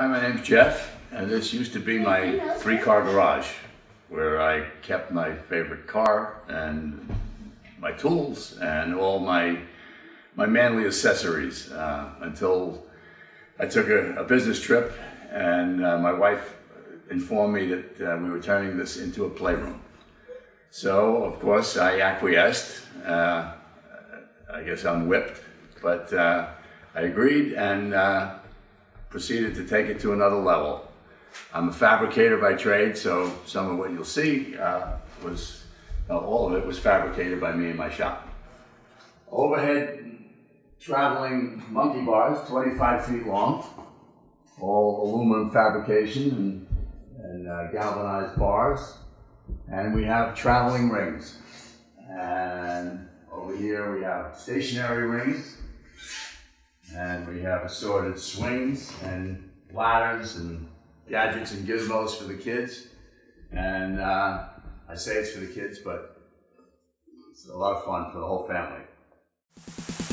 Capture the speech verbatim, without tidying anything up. Hi, my name's Jeff, and this used to be my three-car garage where I kept my favorite car and my tools and all my my manly accessories uh, until I took a, a business trip, and uh, my wife informed me that uh, we were turning this into a playroom. So, of course, I acquiesced. Uh, I guess I'm whipped, but uh, I agreed and uh, proceeded to take it to another level. I'm a fabricator by trade, so some of what you'll see uh, was, uh, all of it was fabricated by me in my shop. Overhead traveling monkey bars, twenty-five feet long, all aluminum fabrication and, and uh, galvanized bars. And we have traveling rings. And over here we have stationary rings. And we have assorted swings and ladders and gadgets and gizmos for the kids. And uh, I say it's for the kids, but it's a lot of fun for the whole family.